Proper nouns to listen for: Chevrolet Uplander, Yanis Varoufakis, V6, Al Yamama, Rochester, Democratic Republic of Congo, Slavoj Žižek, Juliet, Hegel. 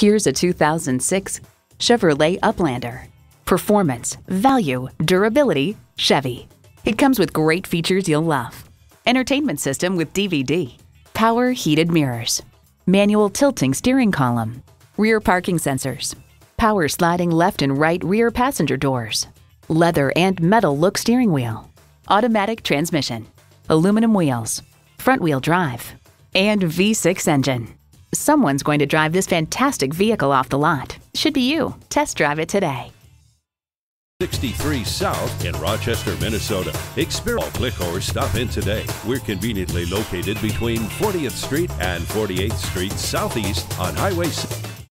Here's a 2006 Chevrolet Uplander. Performance, value, durability, Chevy. It comes with great features you'll love. Entertainment system with DVD, power heated mirrors, manual tilting steering column, rear parking sensors, power sliding left and right rear passenger doors, leather and metal look steering wheel, automatic transmission, aluminum wheels, front wheel drive, and V6 engine. Someone's going to drive this fantastic vehicle off the lot. Should be you. Test drive it today. 63 South in Rochester, Minnesota. Click or stop in today. We're conveniently located between 40th Street and 48th Street Southeast on Highway 6.